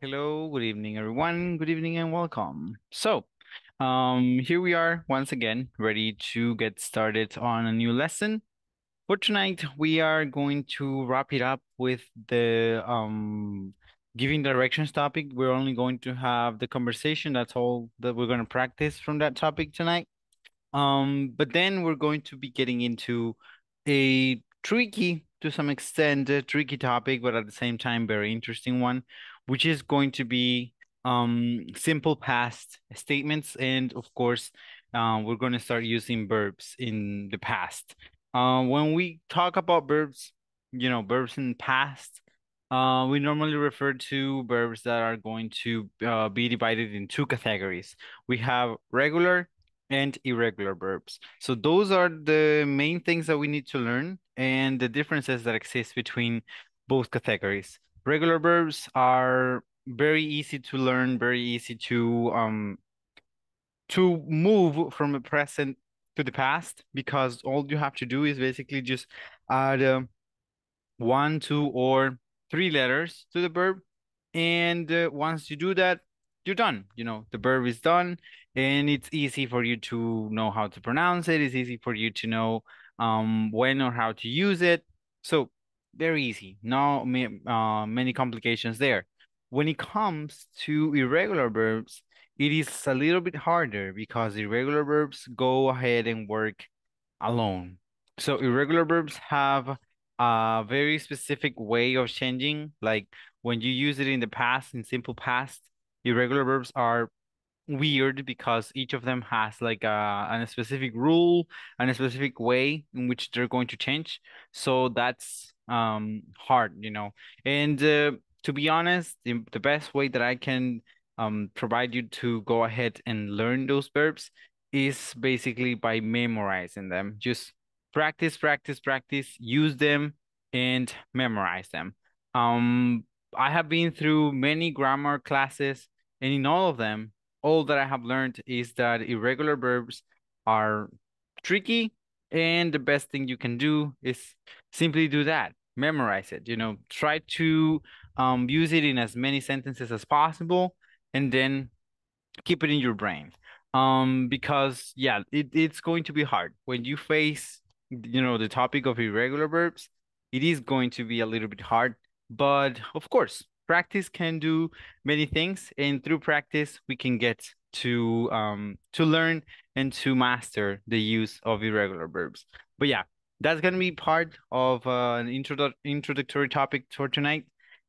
Hello, good evening, everyone. Good evening and welcome. So, here we are once again, ready to get started on a new lesson. For tonight, we are going to wrap it up with the giving directions topic. We're only going to have the conversation. That's all that we're going to practice from that topic tonight. But then we're going to be getting into a tricky, to some extent, a tricky topic, but at the same time, very interesting one, which is going to be simple past statements. And of course, we're going to start using verbs in the past. When we talk about verbs, you know, verbs in the past, we normally refer to verbs that are going to be divided in two categories. We have regular and irregular verbs. So those are the main things that we need to learn and the differences that exist between both categories. Regular verbs are very easy to learn, very easy to move from the present to the past, because all you have to do is basically just add 1, 2, or 3 letters to the verb. And once you do that, you're done. You know, the verb is done and it's easy for you to know how to pronounce it. It's easy for you to know when or how to use it. So very easy, not many complications there. When it comes to irregular verbs, it is a little bit harder because irregular verbs go ahead and work alone. So irregular verbs have a very specific way of changing. Like when you use it in the past, in simple past, irregular verbs are weird because each of them has like a specific rule and a specific way in which they're going to change. So that's hard, you know. And to be honest, the best way that I can provide you to go ahead and learn those verbs is basically by memorizing them. Just practice, use them and memorize them. I have been through many grammar classes, and in all of them, all that I have learned is that irregular verbs are tricky, and the best thing you can do is simply do that. Memorize it, you know, try to use it in as many sentences as possible, and then keep it in your brain. Because, yeah, it's going to be hard. When you face, you know, the topic of irregular verbs, it is going to be a little bit hard. But of course, practice can do many things, and through practice, we can get to learn and to master the use of irregular verbs. But yeah, that's gonna be part of an introductory topic for tonight.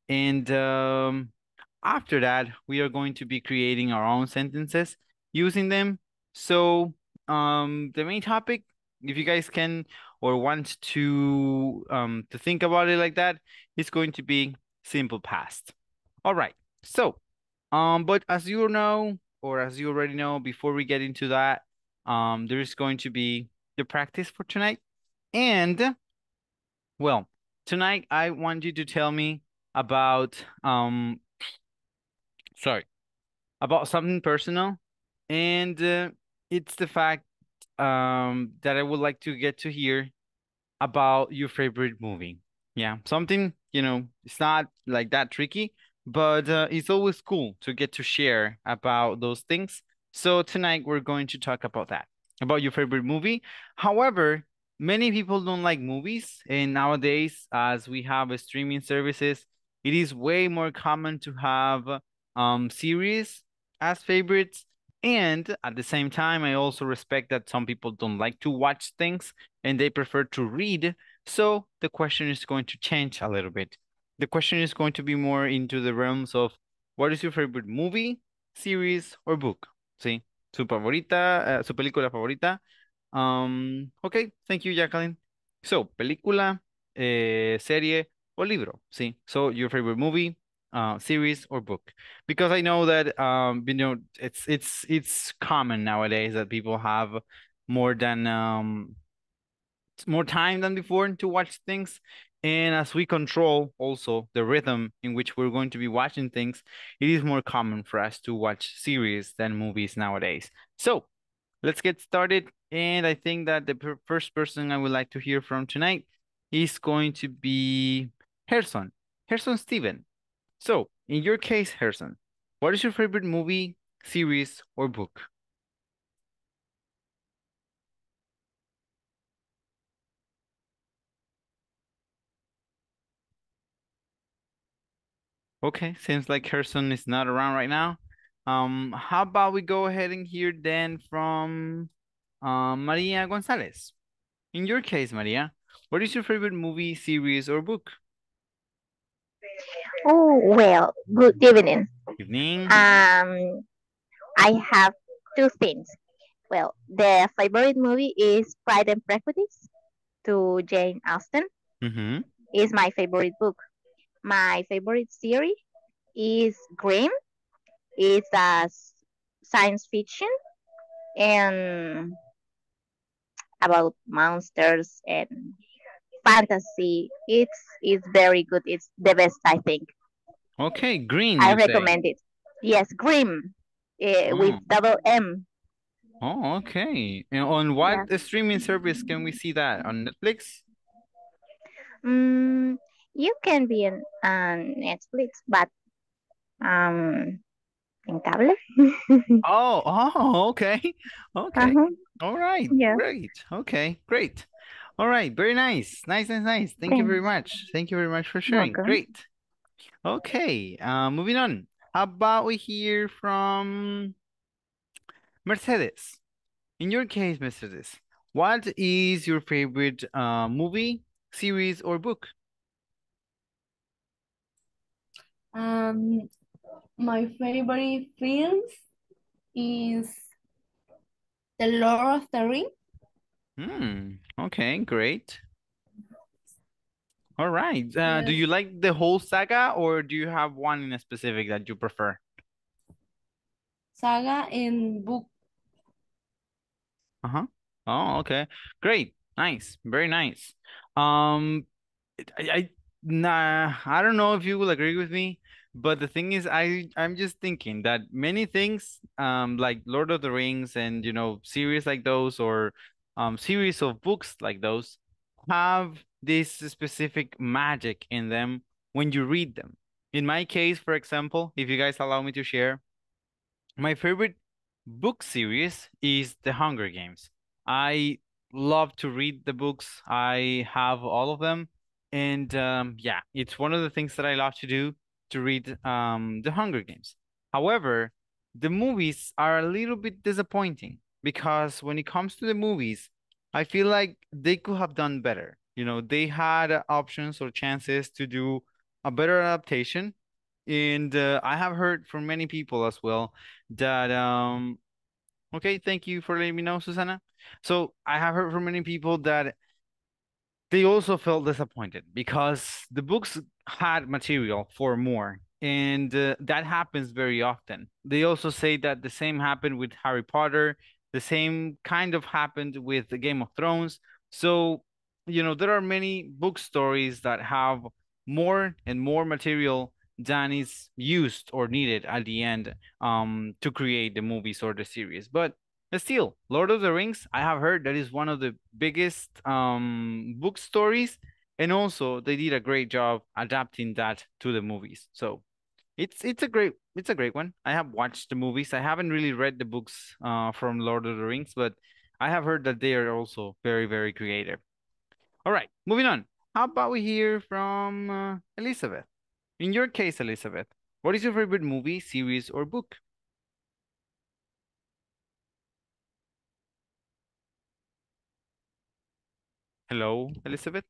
And after that, we are going to be creating our own sentences using them. So the main topic, if you guys can or want to think about it like that, it's going to be simple past. All right. So, but as you know, or as you already know, before we get into that, there is going to be the practice for tonight. And, well, tonight I want you to tell me about, about something personal. And it's the fact that I would like to get to hear about your favorite movie. Yeah, something, you know, it's not like that tricky, but it's always cool to get to share about those things. So tonight we're going to talk about that, about your favorite movie. However, many people don't like movies. And nowadays, as we have streaming services, it is way more common to have series as favorites. And at the same time, I also respect that some people don't like to watch things and they prefer to read. So the question is going to change a little bit. The question is going to be more into the realms of what is your favorite movie, series, or book? See, su película favorita. Okay, thank you, Jacqueline. So, película, serie, o libro. See, so your favorite movie, series, or book, because I know that you know, it's common nowadays that people have more than more time than before to watch things, and as we control also the rhythm in which we're going to be watching things, it is more common for us to watch series than movies nowadays. So let's get started, and I think that the first person I would like to hear from tonight is going to be Herson Steven. So, in your case, Herson, what is your favorite movie, series, or book? Okay, seems like Herson is not around right now. How about we go ahead and hear then from Maria Gonzalez? In your case, Maria, what is your favorite movie, series, or book? Oh, well, good evening. Evening. I have two things. Well, the favorite movie is Pride and Prejudice to Jane Austen. Mm-hmm. It's my favorite book. My favorite series is Grimm. It's a science fiction and about monsters and fantasy. It's very good. It's the best, I think. Okay, Grimm. I recommend it. Yes, Grimm with double M. Oh, okay. And on what streaming service can we see that? On Netflix? You can be on Netflix, but in cable. Okay. All right. Yeah. Great. Okay. Great. All right. Very nice. Nice. Thank you very much. Thank you very much for sharing. Welcome. Great. Okay. Moving on. How about we hear from Mercedes? In your case, Mercedes, what is your favorite movie, series, or book? My favorite films is The Lord of the Rings. Okay, great. All right. Do you like the whole saga, or do you have one in a specific that you prefer? Saga and book. Oh, okay. Great. Nice. Very nice. I don't know if you will agree with me, but the thing is, I'm just thinking that many things, like Lord of the Rings and, you know, series like those, or series of books like those, have this specific magic in them when you read them. In my case, for example, if you guys allow me to share, my favorite book series is The Hunger Games. I love to read the books. I have all of them. And yeah, it's one of the things that I love to do, to read The Hunger Games. However, the movies are a little bit disappointing, because when it comes to the movies, I feel like they could have done better. You know, they had options or chances to do a better adaptation. And I have heard from many people as well that, okay, thank you for letting me know, Susana. So I have heard from many people that they also felt disappointed because the books had material for more, and that happens very often. They also say that the same happened with Harry Potter, the same kind of happened with the Game of Thrones. So, you know, there are many book stories that have more and more material than is used or needed at the end to create the movies or the series. But still, Lord of the Rings, I have heard that is one of the biggest book stories, and also they did a great job adapting that to the movies. So it's a great one. I have watched the movies. I haven't really read the books from Lord of the Rings, but I have heard that they are also very, very creative. All right, moving on. How about we hear from Elizabeth? In your case, Elizabeth, what is your favorite movie, series, or book? Hello, Elizabeth.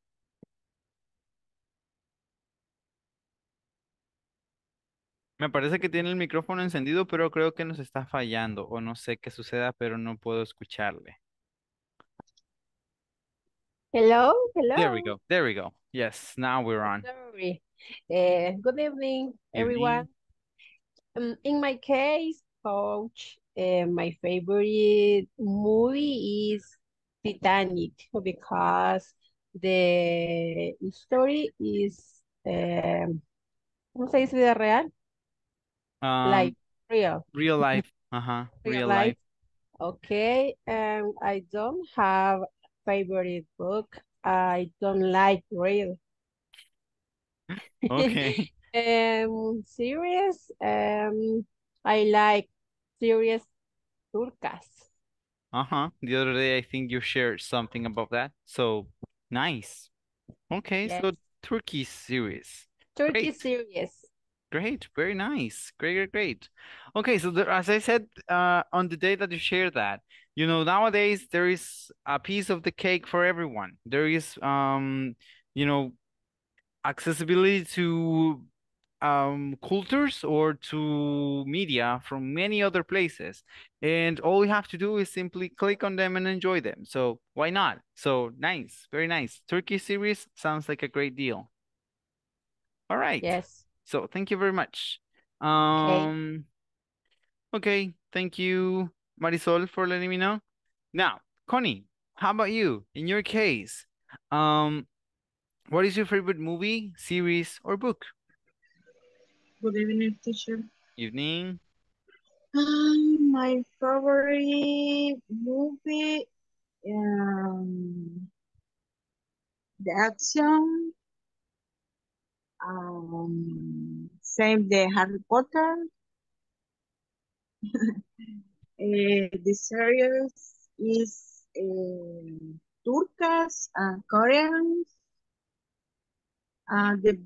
Me parece que tiene el micrófono encendido, pero creo que nos está fallando, o no sé qué suceda, pero no puedo escucharle. Hello. There we go. Yes, now we're on. Sorry. Good evening, everyone. In my case, coach, my favorite movie is Titanic, because the story is ¿cómo se dice de real? Like real. Real life. Real life. Okay. I don't have favorite book. I don't like real. Okay. Series, I like series turcas. The other day I think you shared something about that. So nice. Okay, yes. So Turkish series. Turkish series. Great, very nice. Great. Okay, so there, as I said, on the day that you shared that, you know, nowadays there is a piece of the cake for everyone. There is, you know, accessibility to cultures or to media from many other places. And all you have to do is simply click on them and enjoy them. So why not? So nice, very nice. Turkey series sounds like a great deal. All right. Yes. So thank you very much. Okay, thank you, Marisol, for letting me know. Now, Connie, how about you? In your case, what is your favorite movie, series, or book? Good evening, teacher. Evening. My favorite movie, the action. Same the Harry Potter. The series is Turkish and Korean. The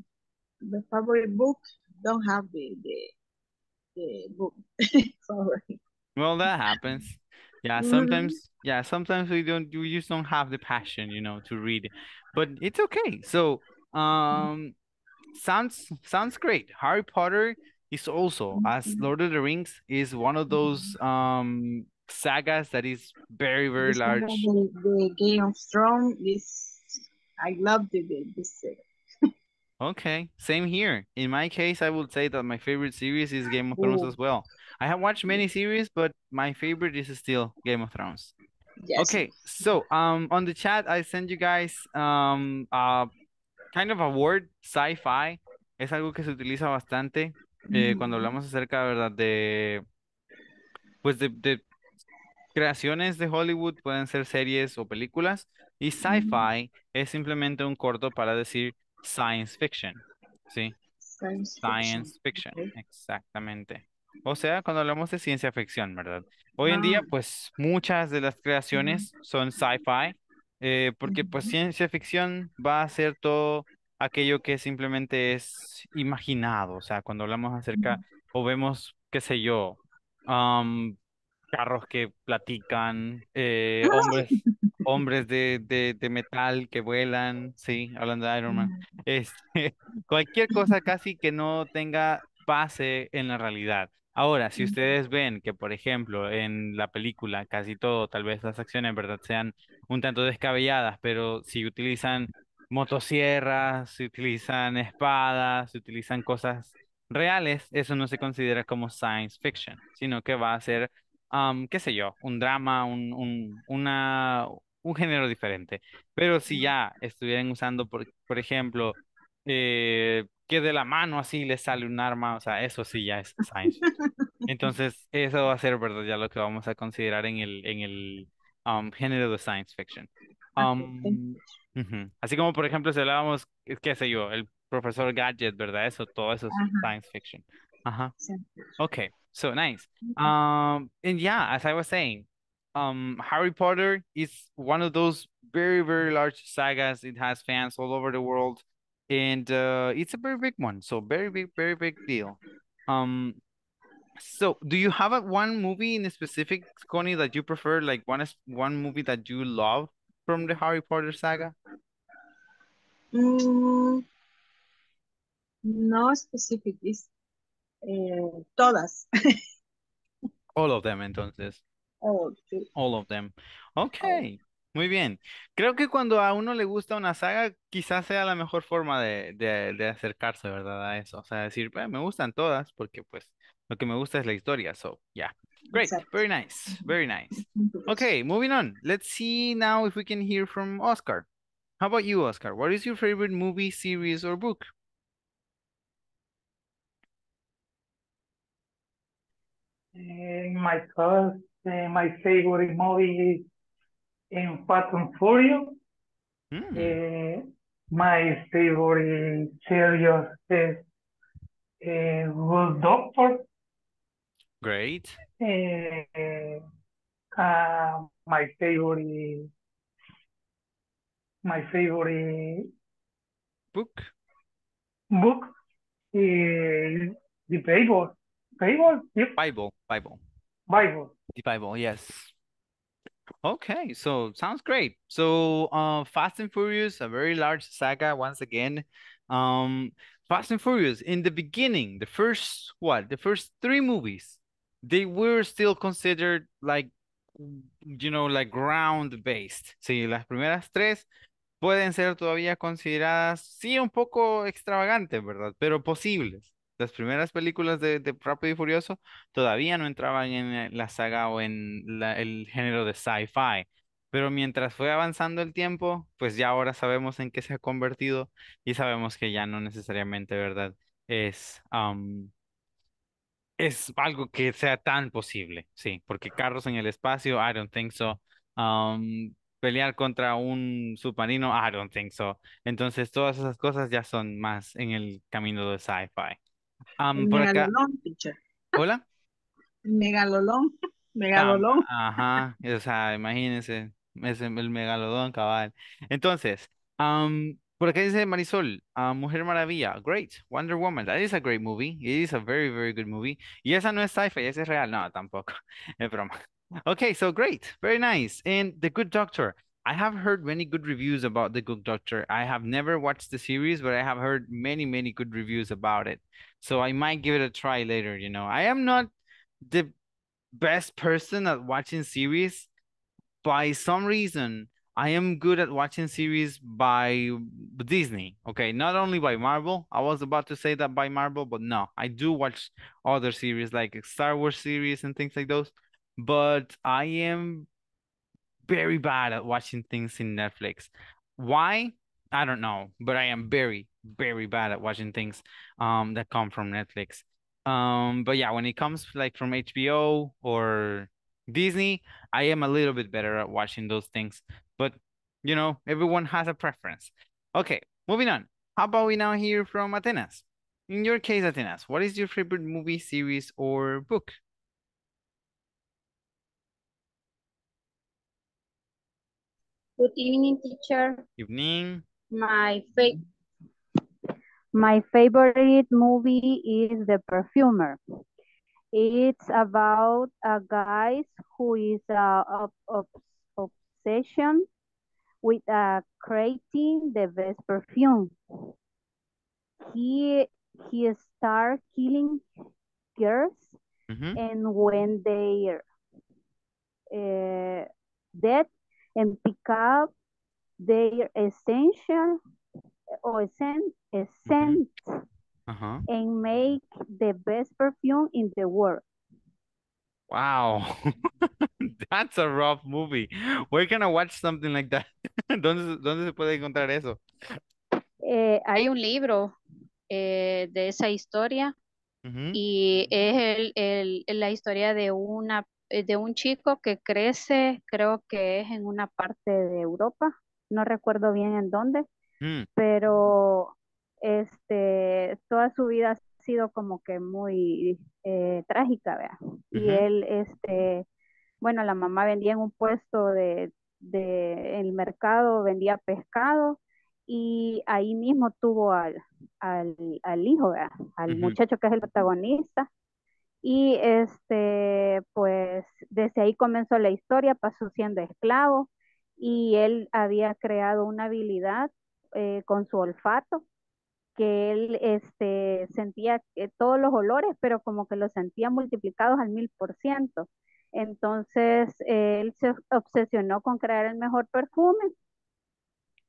favorite book don't have the book. Sorry. Well, that happens. Yeah, sometimes. Yeah, sometimes we don't. We just don't have the passion, you know, to read. But it's okay. So, Sounds great. Harry Potter is also, as Lord of the Rings, is one of those sagas that is very large. The Game of Thrones is, I love this series. Okay, same here. In my case, I would say that my favorite series is Game of Thrones as well. I have watched many series, but my favorite is still Game of Thrones. Yes. Okay, so on the chat, I send you guys kind of a word, sci-fi, es algo que se utiliza bastante cuando hablamos acerca, ¿verdad? De creaciones de Hollywood, pueden ser series o películas, y sci-fi es simplemente un corto para decir science fiction, ¿sí? Science fiction, okay. Exactamente. O sea, cuando hablamos de ciencia ficción, ¿verdad? Hoy en día, pues, muchas de las creaciones son sci-fi, porque pues ciencia ficción va a ser todo aquello que simplemente es imaginado. O sea, cuando hablamos acerca o vemos, qué sé yo, carros que platican, hombres de metal que vuelan, sí, hablando de Iron Man. Cualquier cosa casi que no tenga base en la realidad. Ahora, si ustedes ven que, por ejemplo, en la película casi todo, tal vez las acciones, ¿verdad?, sean un tanto descabelladas, pero si utilizan motosierras, si utilizan espadas, si utilizan cosas reales, eso no se considera como science fiction, sino que va a ser, qué sé yo, un drama, un género diferente. Pero si ya estuvieran usando, por ejemplo, que de la mano así le sale un arma, o sea, eso sí ya es science. Entonces, eso va a ser, ¿verdad?, ya lo que vamos a considerar en el género de science fiction. Así como, por ejemplo, si hablábamos, qué sé yo, el profesor Gadget, ¿verdad? Eso, todo eso es science fiction. Okay, so nice. And yeah, as I was saying, Harry Potter is one of those very large sagas. It has fans all over the world. And it's a very big one, so very big deal. So do you have one movie in a specific, Connie, that you prefer, like one movie that you love from the Harry Potter saga? No specific, it's todas. All of them, entonces. All of them. Okay. Muy bien. Creo que cuando a uno le gusta una saga, quizás sea la mejor forma de acercarse, ¿verdad?, a eso. O sea, decir, me gustan todas, porque pues lo que me gusta es la historia. So, yeah. Great. Exactly. Very nice. Okay, moving on. Let's see now if we can hear from Oscar. How about you, Oscar? What is your favorite movie, series, or book? My favorite movie is in Fast and Furious. My favorite series is Good Doctor, Great. My favorite, book is the Bible. Yep. Bible. The Bible, yes. Okay, so sounds great. So, Fast and Furious, a very large saga once again. Fast and Furious, in the beginning, the first three movies, they were still considered like, you know, like ground-based. Sí, las primeras tres pueden ser todavía consideradas, sí, un poco extravagantes, ¿verdad? Pero posibles. Las primeras películas de Rápido y Furioso todavía no entraban en la saga o en el género de sci-fi. Pero mientras fue avanzando el tiempo, pues ya ahora sabemos en qué se ha convertido y sabemos que ya no necesariamente, ¿verdad? Es algo que sea tan posible, sí, porque carros en el espacio, I don't think so. Pelear contra un submarino, I don't think so. Entonces todas esas cosas ya son más en el camino de sci-fi. Por acá. ¿Hola? Megalodón. Ajá, o sea, imagínense, es el megalodón, cabal. Entonces, por acá dice Marisol, Mujer Maravilla, great, Wonder Woman, that is a great movie, it is a very, very good movie. Y esa no es sci-fi, esa es real, no, tampoco, es broma. Okay, so great, very nice. And The Good Doctor, I have heard many good reviews about The Good Doctor. I have never watched the series, but I have heard many, many good reviews about it. So I might give it a try later, you know. I am not the best person at watching series. By some reason, I am good at watching series by Disney. Okay, not only by Marvel. I was about to say that by Marvel, but no. I do watch other series like Star Wars series and things like those. But I am very bad at watching things in Netflix. Why? I don't know, but I am very, very bad at watching things that come from Netflix. But yeah, when it comes like from HBO or Disney, I am a little bit better at watching those things. But, you know, everyone has a preference. Okay, moving on. How about we now hear from Atenas? In your case, Atenas, what is your favorite movie, series, or book? Good evening, teacher. Evening. My favorite movie is The Perfumer. It's about a guy who is obsession with creating the best perfume. He starts killing girls, and when they are dead, and pick up their essential or scent and make the best perfume in the world. Wow, that's a rough movie. We're gonna watch something like that. ¿Dónde se puede encontrar eso? Hay un libro de esa historia y es la historia de un chico que crece, creo que es en una parte de Europa, no recuerdo bien en dónde, pero toda su vida ha sido como que muy trágica, ¿verdad? Y él, bueno, la mamá vendía en un puesto de el mercado, vendía pescado, y ahí mismo tuvo al hijo, ¿verdad? Al muchacho que es el protagonista. Y pues desde ahí comenzó la historia, pasó siendo esclavo y él había creado una habilidad con su olfato, que él sentía todos los olores, pero como que los sentía multiplicados al 1000%. Entonces él se obsesionó con crear el mejor perfume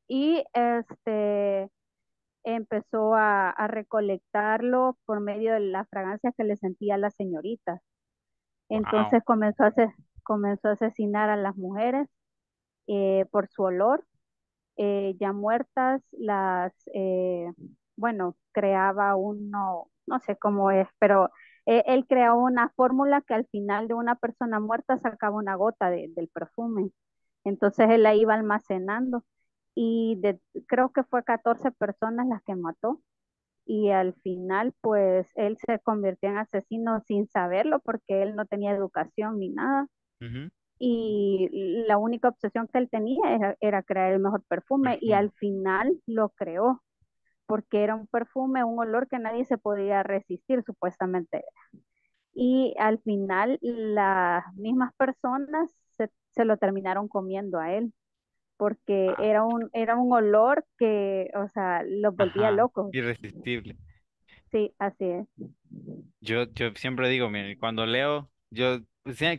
y empezó a recolectarlo por medio de las fragancias que le sentía a las señoritas. Entonces comenzó a asesinar a las mujeres por su olor. Ya muertas, bueno, creaba uno, no sé cómo es, pero él creó una fórmula que al final de una persona muerta sacaba una gota del perfume. Entonces él la iba almacenando. Y creo que fue 14 personas las que mató y al final pues él se convirtió en asesino sin saberlo porque él no tenía educación ni nada. Ujú. Y la única obsesión que él tenía era crear el mejor perfume y Perfume. al final lo creó porque era un perfume, un olor que nadie se podía resistir supuestamente. Y al final las mismas personas se lo terminaron comiendo a él porque Ah, era un olor que, o sea, los volvía ajá, locos. irresistible. Sí, así es. Yo siempre digo, mire, cuando leo, yo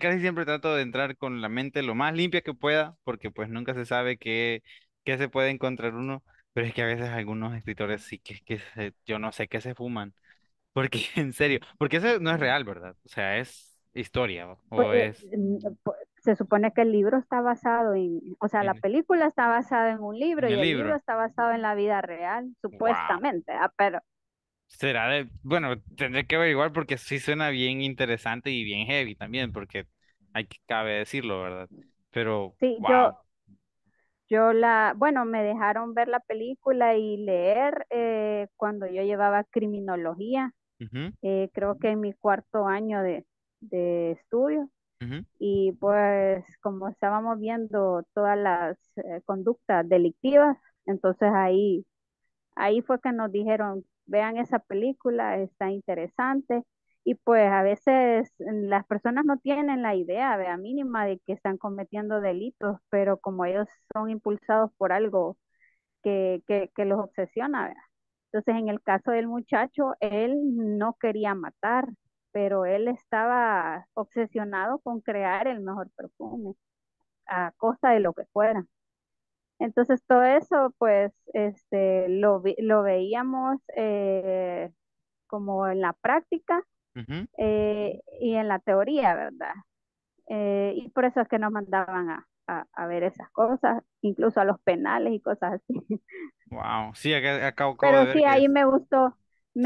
casi siempre trato de entrar con la mente lo más limpia que pueda, porque pues nunca se sabe qué se puede encontrar uno, pero es que a veces algunos escritores sí que yo no sé qué se fuman, porque en serio, porque eso no es real, ¿verdad? O sea, es historia Pues, o es... se supone que el libro está basado o sea, la en película está basada en un libro en y el el libro libro. está basado en la vida real, Wow. supuestamente, pero Será de, bueno, tendré que averiguar porque sí suena bien interesante y bien heavy también, porque cabe decirlo, ¿verdad? Pero, sí, wow. Bueno, me dejaron ver la película y leer cuando yo llevaba criminología, Ujú, creo que en mi cuarto año de estudio. ujú. Y pues como estábamos viendo todas las conductas delictivas, entonces ahí fue que nos dijeron, vean esa película, está interesante. Y pues a veces las personas no tienen la idea, vea, mínima de que están cometiendo delitos, pero como ellos son impulsados por algo que los obsesiona, vea. Entonces, en el caso del muchacho, él no quería matar, pero él estaba obsesionado con crear el mejor perfume, a costa de lo que fuera. Entonces todo eso, pues, lo veíamos como en la práctica Ujú. Y en la teoría, ¿verdad? Y por eso es que nos mandaban a ver esas cosas, incluso a los penales y cosas así. Wow, sí, acabo de Pero ver sí, que ahí se me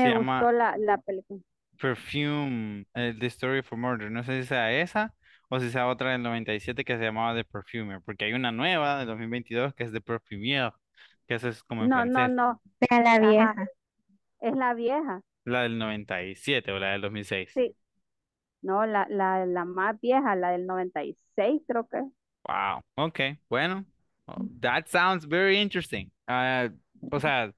llama gustó la película. Perfume, The Story for Murder. No sé si sea esa o si sea otra del 97 que se llamaba The Perfumer, porque hay una nueva del 2022 que es The Perfumier, que eso es como en No, no, francés. no, Vea la ajá, vieja. es la vieja, La del 97 o la del 2006. sí, no, la más vieja, la del 96 creo que es. Wow, okay, bueno, that sounds very interesting. O sea,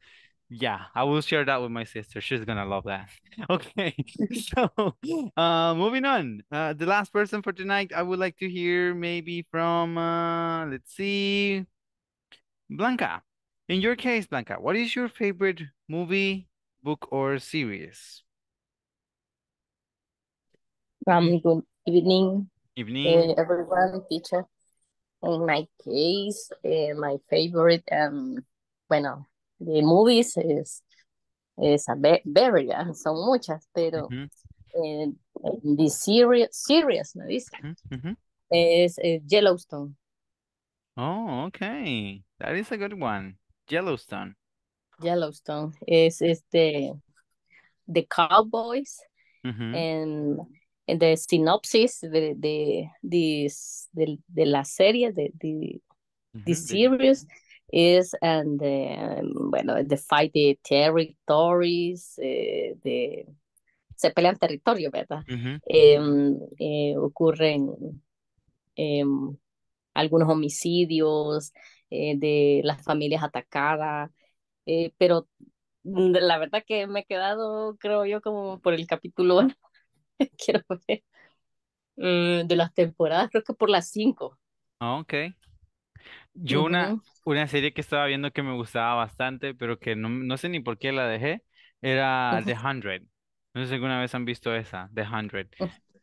yeah, I will share that with my sister. She's gonna love that. Okay, so moving on. The last person for tonight, I would like to hear maybe from, let's see, Blanca. In your case, Blanca, what is your favorite movie, book, or series? Good evening, Evening. Everyone, teacher. In my case, my favorite, bueno, de movies es varias, son muchas, pero Mhm. eh, the series, me dice, Mhm. es Yellowstone. Oh, okay, that is a good one. Yellowstone. Yellowstone es the Cowboys Mhm. and, and the synopsis de la serie, the Mhm. de- series is and bueno, the fight the territories, se pelean territorio, ¿verdad? Mhm. Ocurren em, algunos homicidios, de las familias atacadas, pero la verdad que me he quedado, creo yo, como por el capítulo 1, quiero ver, de las temporadas, creo que por las 5. Ah, okay. Yo una serie que estaba viendo que me gustaba bastante, pero que no sé ni por qué la dejé, era The Hundred. No sé si alguna vez han visto esa, The Hundred.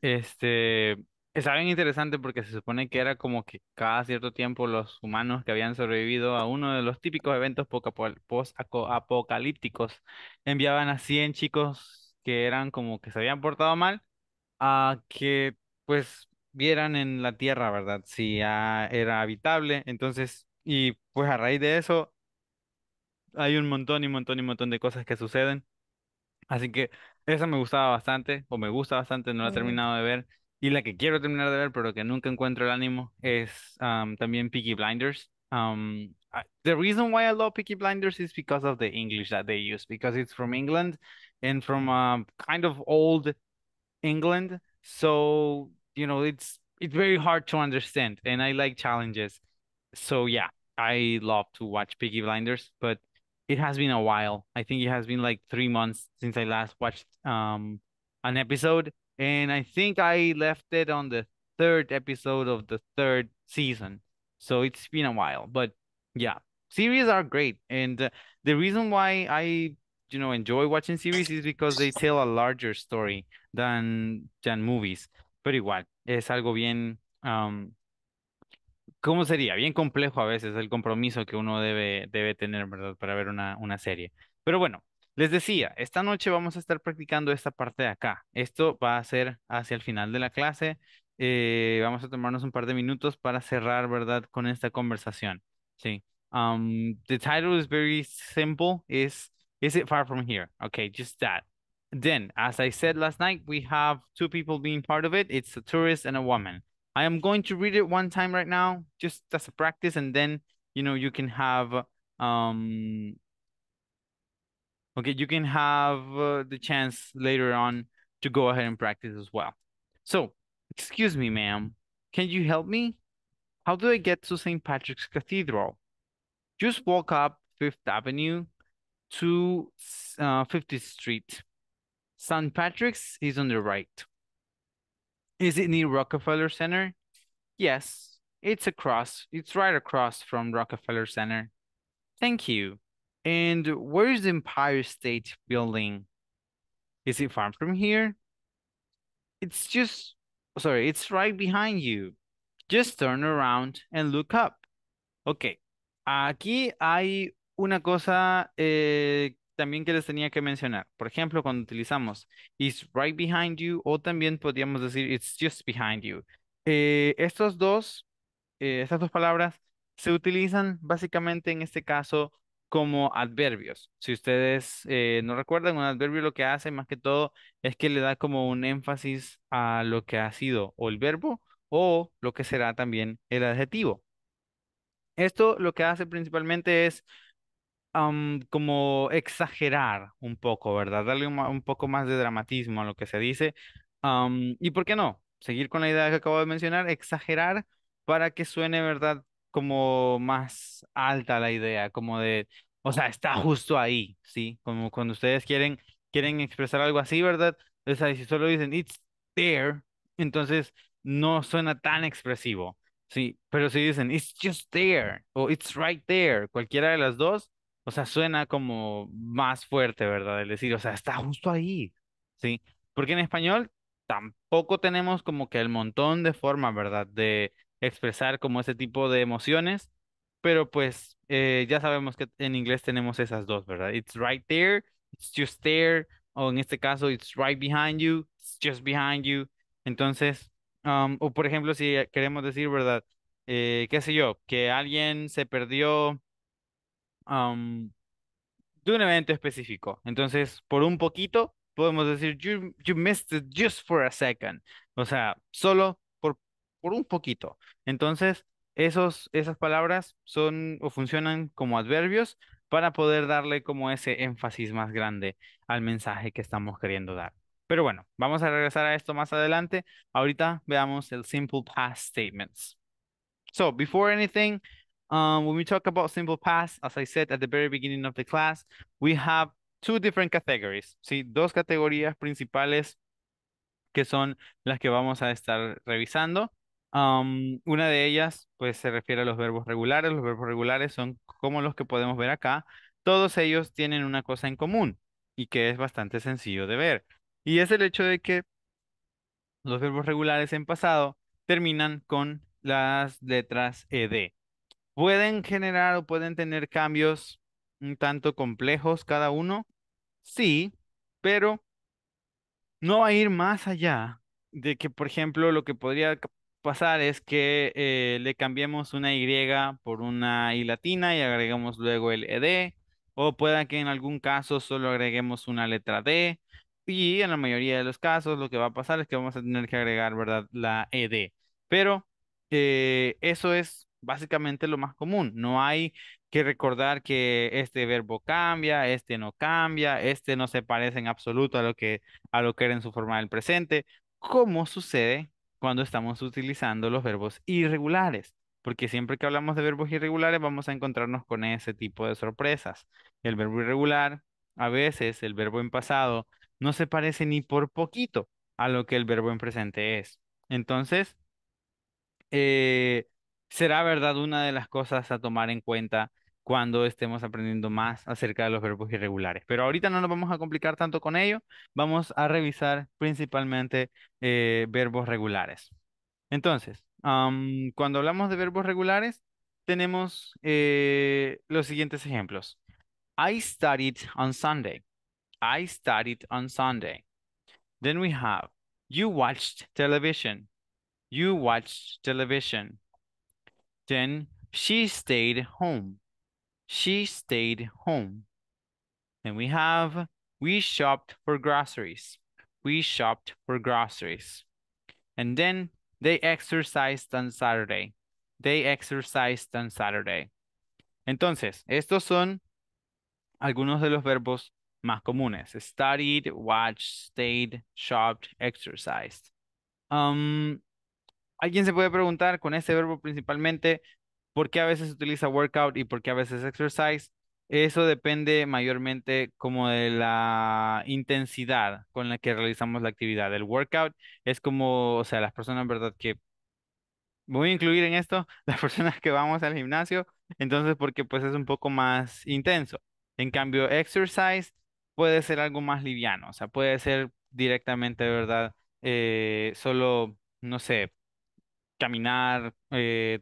Este, Estaba bien interesante porque se supone que era como que cada cierto tiempo los humanos que habían sobrevivido a uno de los típicos eventos post-apocalípticos enviaban a 100 chicos que eran como que se habían portado mal a que pues vieran en la tierra, ¿verdad? Si ya era habitable. Entonces, y pues a raíz de eso hay un montón y montón y montón de cosas que suceden. Así que esa me gustaba bastante, o me gusta bastante, no la he terminado de ver. Y la que quiero terminar de ver, pero que nunca encuentro el ánimo, es también Peaky Blinders. The reason why I love Peaky Blinders is because of the English that they use, because it's from England and from kind of old England. So, you know, it's very hard to understand, and I like challenges. So yeah, I love to watch Peaky Blinders, but it has been a while. I think it has been like 3 months since I last watched an episode, and I think I left it on the 3rd episode of the 3rd season. So it's been a while, but yeah, series are great. And the reason why I, you know, enjoy watching series is because they tell a larger story than movies. Pero igual, es algo bien, ¿cómo sería? Bien complejo a veces el compromiso que uno debe tener, ¿verdad? Para ver una serie. Pero bueno, les decía, esta noche vamos a estar practicando esta parte de acá. Esto va a ser hacia el final de la clase. Vamos a tomarnos un par de minutos para cerrar, ¿verdad? Con esta conversación. Sí. The title is very simple. Is it far from here? Okay, just that. Then, as I said last night, we have 2 people being part of it. It's a tourist and a woman. I am going to read it one time right now, just as a practice, and then, you know, you can have, you can have the chance later on to go ahead and practice as well. So, excuse me, ma'am, can you help me? How do I get to St. Patrick's Cathedral? Just walk up 5th Avenue to 50th Street. St. Patrick's is on the right. Is it near Rockefeller Center? Yes, it's right across from Rockefeller Center. Thank you. And where is the Empire State Building? Is it far from here? It's right behind you. Just turn around and look up. Ok, aquí hay una cosa también que les tenía que mencionar. Por ejemplo, cuando utilizamos it's right behind you, o también podríamos decir it's just behind you. Estas dos palabras se utilizan básicamente en este caso como adverbios. Si ustedes no recuerdan, un adverbio lo que hace más que todo es que le da como un énfasis a lo que ha sido o el verbo o lo que será también el adjetivo. Esto lo que hace principalmente es como exagerar un poco, ¿verdad? Darle un poco más de dramatismo a lo que se dice. ¿Y por qué no? Seguir con la idea que acabo de mencionar, exagerar para que suene, ¿verdad? Como más alta la idea, como de, o sea, está justo ahí, ¿sí? Como cuando ustedes quieren expresar algo así, ¿verdad? O sea, si solo dicen, it's there, entonces no suena tan expresivo, ¿sí? Pero si dicen, it's just there, o it's right there, cualquiera de las dos, o sea, suena como más fuerte, ¿verdad? El decir, o sea, está justo ahí, ¿sí? Porque en español tampoco tenemos como que el montón de formas, ¿verdad? De expresar como ese tipo de emociones, pero pues ya sabemos que en inglés tenemos esas dos, ¿verdad? It's right there, it's just there, o en este caso, it's right behind you, it's just behind you. Entonces, o por ejemplo, si queremos decir, ¿verdad? Qué sé yo, que alguien se perdió de un evento específico. Entonces, por un poquito, podemos decir, you missed it just for a second. O sea, solo por un poquito. Entonces, esas palabras son o funcionan como adverbios para poder darle como ese énfasis más grande al mensaje que estamos queriendo dar. Pero bueno, vamos a regresar a esto más adelante. Ahorita veamos el simple past statements. So, before anything, when we talk about simple past, as I said at the very beginning of the class, we have 2 different categories. ¿Sí? 2 categorías principales que son las que vamos a estar revisando. Una de ellas pues se refiere a los verbos regulares. Los verbos regulares son como los que podemos ver acá. Todos ellos tienen una cosa en común y que es bastante sencillo de ver. Y es el hecho de que los verbos regulares en pasado terminan con las letras ED. ¿Pueden generar o pueden tener cambios un tanto complejos cada uno? Sí, pero no va a ir más allá de que, por ejemplo, lo que podría pasar es que le cambiemos una Y por una I latina y agregamos luego el ED, o pueda que en algún caso solo agreguemos una letra D, y en la mayoría de los casos lo que va a pasar es que vamos a tener que agregar, ¿verdad?, la ED. Pero eso es básicamente lo más común. No hay que recordar que este verbo cambia, este no cambia, este no se parece en absoluto a lo que era en su forma del presente. ¿Cómo sucede cuando estamos utilizando los verbos irregulares? Porque siempre que hablamos de verbos irregulares vamos a encontrarnos con ese tipo de sorpresas. El verbo irregular, a veces el verbo en pasado, no se parece ni por poquito a lo que el verbo en presente es. Entonces, será verdad una de las cosas a tomar en cuenta cuando estemos aprendiendo más acerca de los verbos irregulares. Pero ahorita no nos vamos a complicar tanto con ello. Vamos a revisar principalmente verbos regulares. Entonces, cuando hablamos de verbos regulares, tenemos los siguientes ejemplos. I studied on Sunday. I studied on Sunday. Then we have, you watched television. You watched television. Then, she stayed home. She stayed home. Then we have, we shopped for groceries. We shopped for groceries. And then, they exercised on Saturday. They exercised on Saturday. Entonces, estos son algunos de los verbos más comunes. Studied, watched, stayed, shopped, exercised. Alguien se puede preguntar con este verbo principalmente por qué a veces se utiliza workout y por qué a veces exercise. Eso depende mayormente como de la intensidad con la que realizamos la actividad. El workout es como, o sea, las personas, ¿verdad? Que voy a incluir en esto las personas que vamos al gimnasio, entonces porque pues es un poco más intenso. En cambio, exercise puede ser algo más liviano, o sea, puede ser directamente, ¿verdad? Solo, no sé, caminar,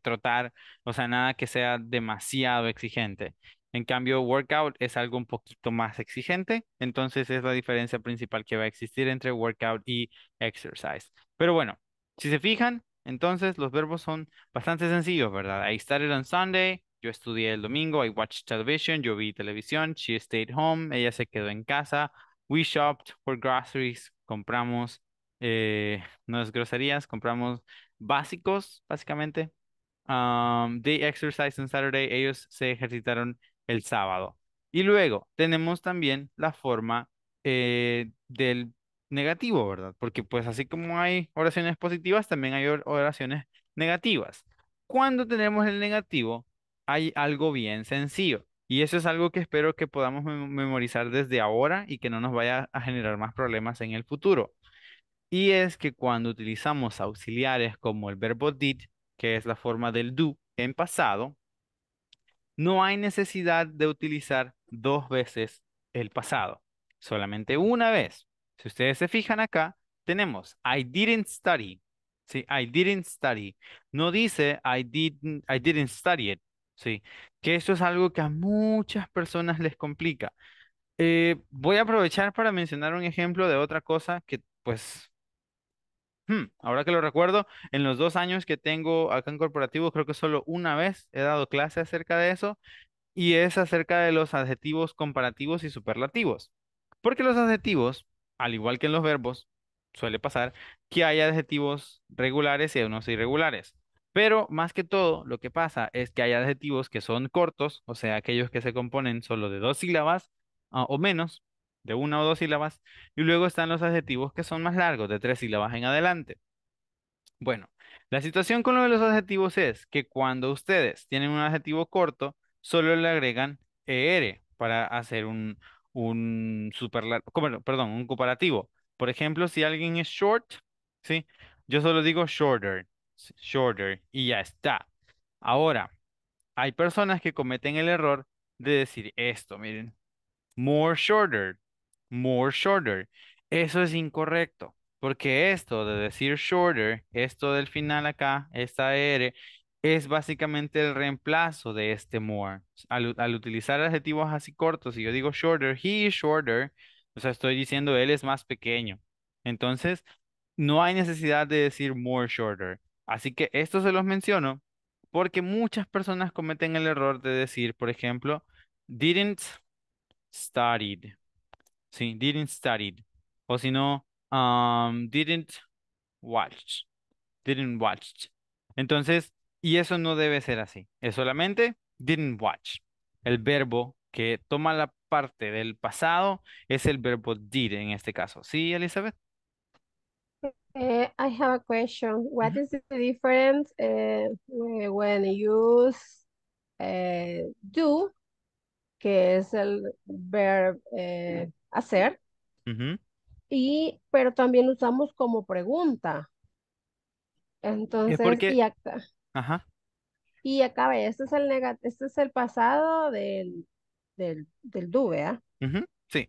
trotar, o sea, nada que sea demasiado exigente. En cambio, workout es algo un poquito más exigente, entonces es la diferencia principal que va a existir entre workout y exercise. Pero bueno, si se fijan, entonces los verbos son bastante sencillos, ¿verdad? I studied on Sunday, yo estudié el domingo, I watched television, yo vi televisión, she stayed home, ella se quedó en casa, we shopped for groceries, compramos, no es groserías, compramos básicos, básicamente. They exercised on Saturday, ellos se ejercitaron el sábado. Y luego tenemos también la forma del negativo, ¿verdad? Porque pues así como hay oraciones positivas, también hay oraciones negativas. Cuando tenemos el negativo, hay algo bien sencillo. Y eso es algo que espero que podamos memorizar desde ahora y que no nos vaya a generar más problemas en el futuro. Y es que cuando utilizamos auxiliares como el verbo did, que es la forma del do en pasado, no hay necesidad de utilizar dos veces el pasado, solamente una vez. Si ustedes se fijan acá, tenemos I didn't study. ¿Sí? I didn't study. No dice I didn't study it. ¿Sí? Que esto es algo que a muchas personas les complica. Voy a aprovechar para mencionar un ejemplo de otra cosa que, pues, ahora que lo recuerdo, en los 2 años que tengo acá en corporativo, creo que solo una vez he dado clase acerca de eso, y es acerca de los adjetivos comparativos y superlativos. Porque los adjetivos, al igual que en los verbos, suele pasar que hay adjetivos regulares y unos irregulares. Pero más que todo, lo que pasa es que hay adjetivos que son cortos, o sea, aquellos que se componen solo de 2 sílabas o menos, de 1 o 2 sílabas, y luego están los adjetivos que son más largos, de 3 sílabas en adelante. Bueno, la situación con lo de los adjetivos es que cuando ustedes tienen un adjetivo corto, solo le agregan ER para hacer un comparativo. Por ejemplo, si alguien es short, ¿sí? Yo solo digo shorter, shorter, y ya está. Ahora, hay personas que cometen el error de decir esto, miren, more shorter. More shorter. Eso es incorrecto, porque esto de decir shorter, esto del final acá, esta R, es básicamente el reemplazo de este more. Al utilizar adjetivos así cortos, si yo digo shorter, he is shorter, o sea, estoy diciendo él es más pequeño. Entonces, no hay necesidad de decir more shorter. Así que esto se los menciono porque muchas personas cometen el error de decir, por ejemplo, didn't studied. Sí, didn't studied. O si no, didn't watch. Entonces, Y eso no debe ser así. Es solamente didn't watch. El verbo que toma la parte del pasado es el verbo did en este caso. ¿Sí, Elizabeth? I have a question. What is the difference when you use do, que es el verbo hacer, y pero también usamos como pregunta? Entonces, y acá. Ajá. Y acá ve, este es el pasado del do, ¿verdad? Sí.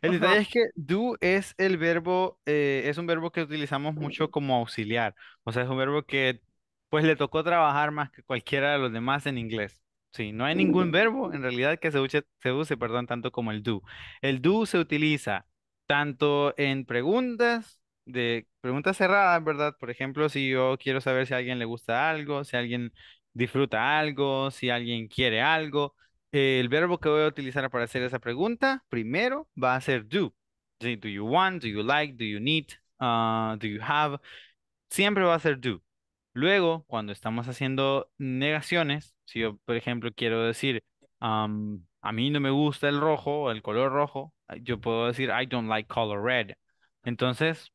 El detalle es que do es el verbo, es un verbo que utilizamos mucho como auxiliar. O sea, es un verbo que pues le tocó trabajar más que cualquiera de los demás en inglés. Sí, no hay ningún verbo en realidad que se use, tanto como el do. El do se utiliza tanto en preguntas, de preguntas cerradas, ¿verdad? Por ejemplo, si yo quiero saber si a alguien le gusta algo, si alguien disfruta algo, si alguien quiere algo. El verbo que voy a utilizar para hacer esa pregunta, primero va a ser do. Do you want, do you like, do you need, do you have. Siempre va a ser do. Luego, cuando estamos haciendo negaciones, si yo, por ejemplo, quiero decir, a mí no me gusta el rojo, el color rojo, yo puedo decir, I don't like color red. Entonces,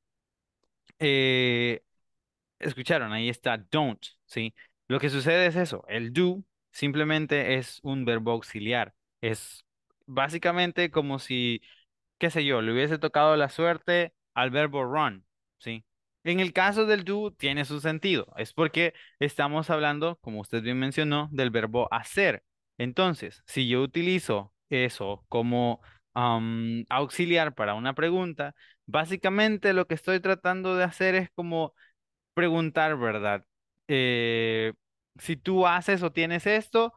escucharon, ahí está don't, ¿sí? Lo que sucede es eso, el do simplemente es un verbo auxiliar. Es básicamente como si, qué sé yo, le hubiese tocado la suerte al verbo run, ¿sí? En el caso del do tiene su sentido. Es porque estamos hablando, como usted bien mencionó, del verbo hacer. Entonces, si yo utilizo eso como auxiliar para una pregunta, básicamente lo que estoy tratando de hacer es como preguntar, ¿verdad? Si tú haces o tienes esto,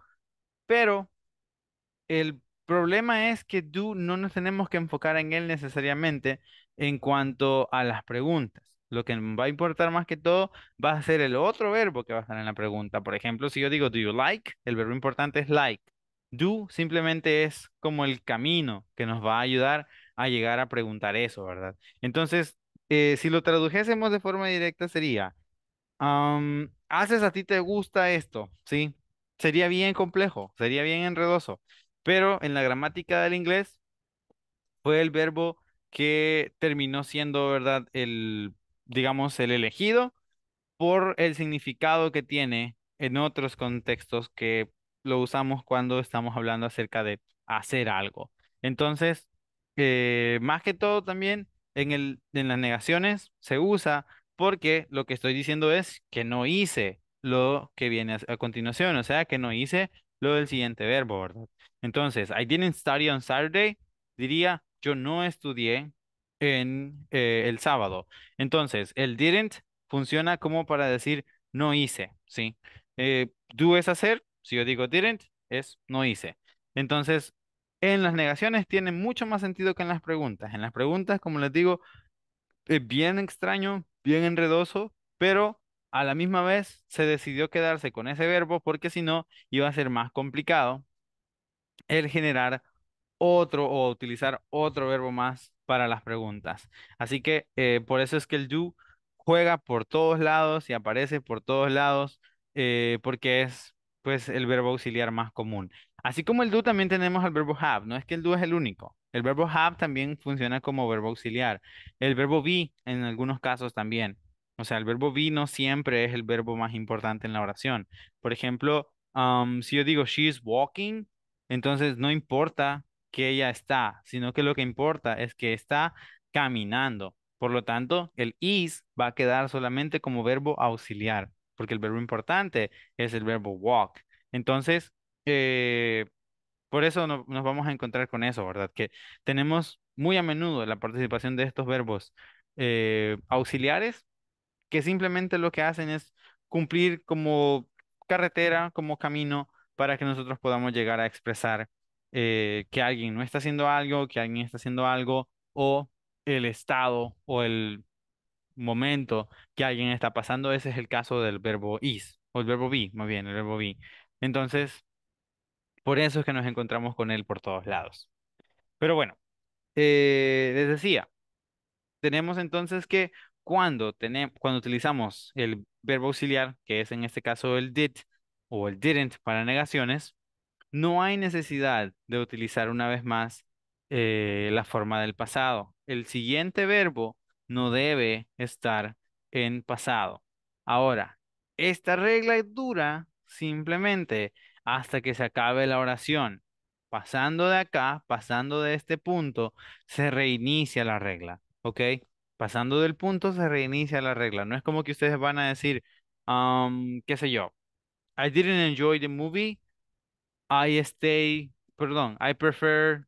pero el problema es que do no nos tenemos que enfocar en él necesariamente en cuanto a las preguntas. Lo que va a importar más que todo va a ser el otro verbo que va a estar en la pregunta. Por ejemplo, si yo digo do you like, el verbo importante es like. Do simplemente es como el camino que nos va a ayudar a llegar a preguntar eso, ¿verdad? Entonces, si lo tradujésemos de forma directa sería ¿haces a ti te gusta esto? ¿Sí? Sería bien complejo, sería bien enredoso, pero en la gramática del inglés fue el verbo que terminó siendo, ¿verdad? El, digamos, el elegido por el significado que tiene en otros contextos que lo usamos cuando estamos hablando acerca de hacer algo. Entonces, más que todo también en las negaciones se usa porque lo que estoy diciendo es que no hice lo que viene a continuación, o sea, que no hice lo del siguiente verbo, ¿verdad? Entonces, I didn't study on Saturday, diría yo no estudié en el sábado. Entonces, el didn't funciona como para decir no hice, ¿sí? Do es hacer, si yo digo didn't, es no hice. Entonces, en las negaciones tiene mucho más sentido que en las preguntas. En las preguntas, como les digo, es bien extraño, bien enredoso, pero a la misma vez se decidió quedarse con ese verbo porque si no iba a ser más complicado el generar otro o utilizar otro verbo más para las preguntas. Así que por eso es que el do juega por todos lados y aparece por todos lados porque es pues el verbo auxiliar más común. Así como el do también tenemos el verbo have, no es que el do es el único. El verbo have también funciona como verbo auxiliar. El verbo be en algunos casos también. O sea, el verbo be no siempre es el verbo más importante en la oración. Por ejemplo, si yo digo she's walking, entonces no importa que ella está, sino que lo que importa es que está caminando. Por lo tanto, el is va a quedar solamente como verbo auxiliar, porque el verbo importante es el verbo walk. Entonces, por eso nos vamos a encontrar con eso, ¿verdad? Que tenemos muy a menudo la participación de estos verbos auxiliares que simplemente lo que hacen es cumplir como carretera, como camino para que nosotros podamos llegar a expresar que alguien no está haciendo algo, que alguien está haciendo algo o el estado o el momento que alguien está pasando. Ese es el caso del verbo is o el verbo be, más bien, el verbo be. Entonces, por eso es que nos encontramos con él por todos lados. Pero bueno, les decía, tenemos entonces que cuando utilizamos el verbo auxiliar, que es en este caso el did o el didn't para negaciones, no hay necesidad de utilizar una vez más la forma del pasado. El siguiente verbo no debe estar en pasado. Ahora, esta regla dura simplemente hasta que se acabe la oración. Pasando de acá, pasando de este punto, se reinicia la regla, ¿ok? Pasando del punto se reinicia la regla. No es como que ustedes van a decir, qué sé yo, I didn't enjoy the movie, I prefer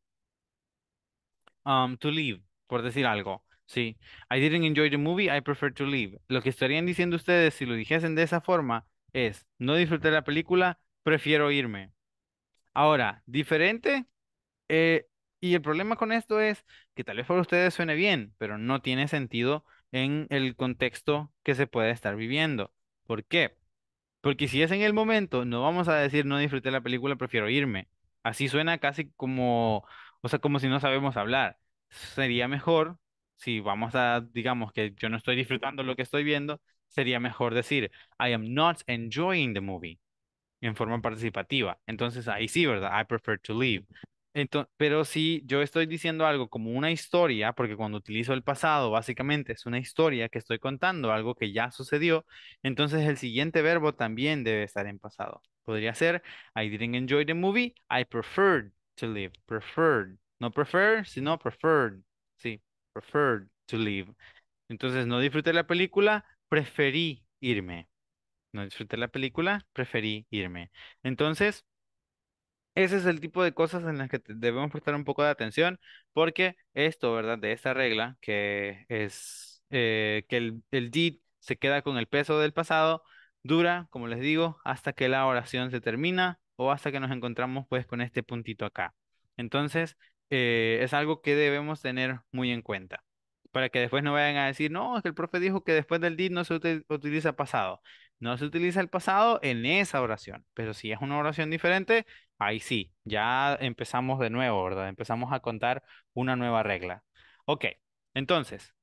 to leave, por decir algo, ¿sí? I didn't enjoy the movie, I prefer to leave. Lo que estarían diciendo ustedes si lo dijesen de esa forma es, no disfruté la película, prefiero irme. Ahora, diferente... y el problema con esto es que tal vez para ustedes suene bien, pero no tiene sentido en el contexto que se puede estar viviendo. ¿Por qué? Porque si es en el momento, no vamos a decir no disfruté la película, prefiero irme. Así suena casi como, o sea, como si no sabemos hablar. Sería mejor, si vamos a, digamos que yo no estoy disfrutando lo que estoy viendo, sería mejor decir I am not enjoying the movie en forma participativa. Entonces ahí sí, ¿verdad? I prefer to leave. Entonces, pero si yo estoy diciendo algo como una historia, porque cuando utilizo el pasado, básicamente es una historia que estoy contando, algo que ya sucedió, entonces el siguiente verbo también debe estar en pasado. Podría ser, I didn't enjoy the movie, I preferred to leave. Preferred. No prefer, sino preferred. Sí, preferred to leave. Entonces, no disfruté la película, preferí irme. No disfruté la película, preferí irme. Entonces... ese es el tipo de cosas en las que debemos prestar un poco de atención, porque esto, ¿verdad? De esta regla, que es que el did se queda con el peso del pasado, dura, como les digo, hasta que la oración se termina o hasta que nos encontramos pues con este puntito acá. Entonces, es algo que debemos tener muy en cuenta, para que después no vayan a decir, no, es que el profe dijo que después del did no se utiliza pasado. No se utiliza el pasado en esa oración, pero si es una oración diferente, ahí sí, ya empezamos de nuevo, ¿verdad? Empezamos a contar una nueva regla. Ok, entonces,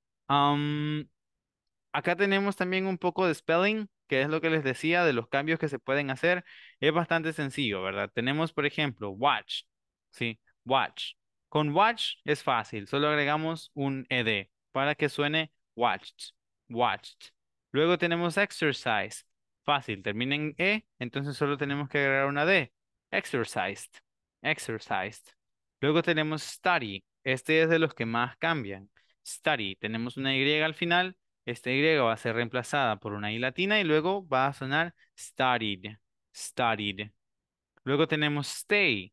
acá tenemos también un poco de spelling, que es lo que les decía de los cambios que se pueden hacer. Es bastante sencillo, ¿verdad? Tenemos, por ejemplo, watch, ¿sí? Watch. Con watch es fácil, solo agregamos un ed para que suene watched, watched. Luego tenemos exercise, fácil, termina en e, entonces solo tenemos que agregar una d. Exercised, exercised. Luego tenemos study, este es de los que más cambian. Study, tenemos una y al final, esta y va a ser reemplazada por una i latina y luego va a sonar studied, studied. Luego tenemos stay,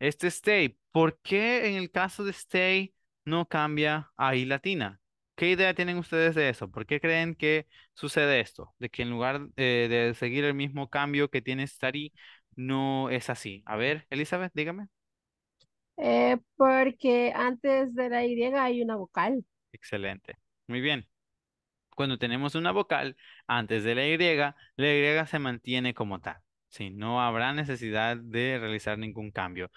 este stay, ¿por qué en el caso de stay no cambia a i latina? ¿Qué idea tienen ustedes de eso? ¿Por qué creen que sucede esto? De que en lugar de seguir el mismo cambio que tiene study, no es así. A ver, Elizabeth, dígame. Porque antes de la Y hay una vocal. Excelente. Muy bien. Cuando tenemos una vocal antes de la Y se mantiene como tal. Sí, no habrá necesidad de realizar ningún cambio.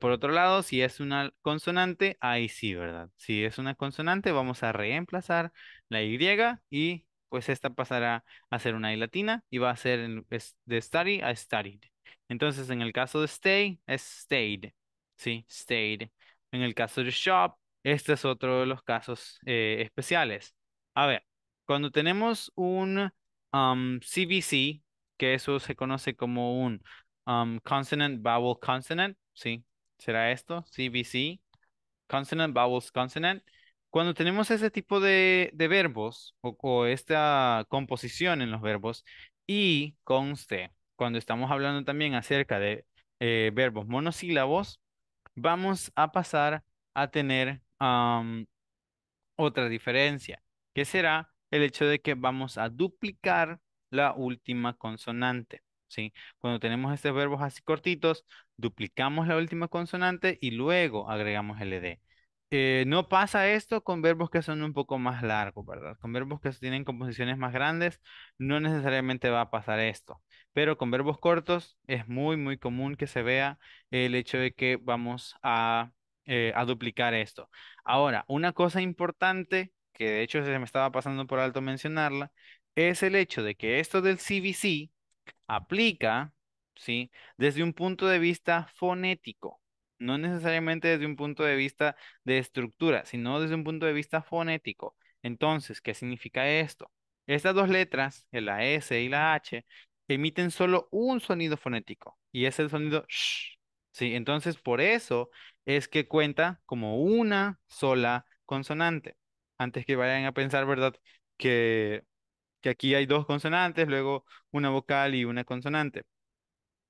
Por otro lado, si es una consonante, ahí sí, ¿verdad? Si es una consonante, vamos a reemplazar la Y y pues esta pasará a ser una I latina y va a ser de study a studied. Entonces, en el caso de stay, es stayed. Sí, stayed. En el caso de shop, este es otro de los casos especiales. A ver, cuando tenemos un CVC, que eso se conoce como un consonant, vowel, consonant. Sí, será esto, CVC, consonant, vowels, consonant. Cuando tenemos ese tipo de verbos o esta composición en los verbos y conste, cuando estamos hablando también acerca de verbos monosílabos, vamos a pasar a tener otra diferencia, que será el hecho de que vamos a duplicar la última consonante, ¿sí? Cuando tenemos estos verbos así cortitos, duplicamos la última consonante y luego agregamos el ed. No pasa esto con verbos que son un poco más largos, ¿verdad? Con verbos que tienen composiciones más grandes, no necesariamente va a pasar esto. Pero con verbos cortos es muy, muy común que se vea el hecho de que vamos a duplicar esto. Ahora, una cosa importante, que de hecho se me estaba pasando por alto mencionarla, es el hecho de que esto del CBC aplica, ¿sí? Desde un punto de vista fonético, no necesariamente desde un punto de vista de estructura, sino desde un punto de vista fonético. Entonces, ¿qué significa esto? Estas dos letras, la S y la H, emiten solo un sonido fonético, y es el sonido sh, ¿sí? Entonces, por eso es que cuenta como una sola consonante. Antes que vayan a pensar, ¿verdad?, que aquí hay dos consonantes, luego una vocal y una consonante.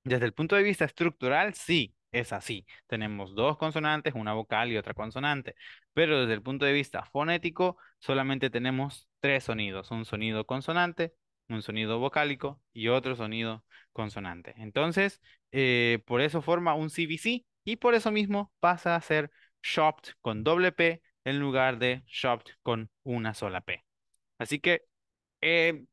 Desde el punto de vista estructural, sí, es así. Tenemos dos consonantes, una vocal y otra consonante. Pero desde el punto de vista fonético, solamente tenemos tres sonidos. Un sonido consonante, un sonido vocálico y otro sonido consonante. Entonces, por eso forma un CBC y por eso mismo pasa a ser shopped con doble P en lugar de shopped con una sola P. Así que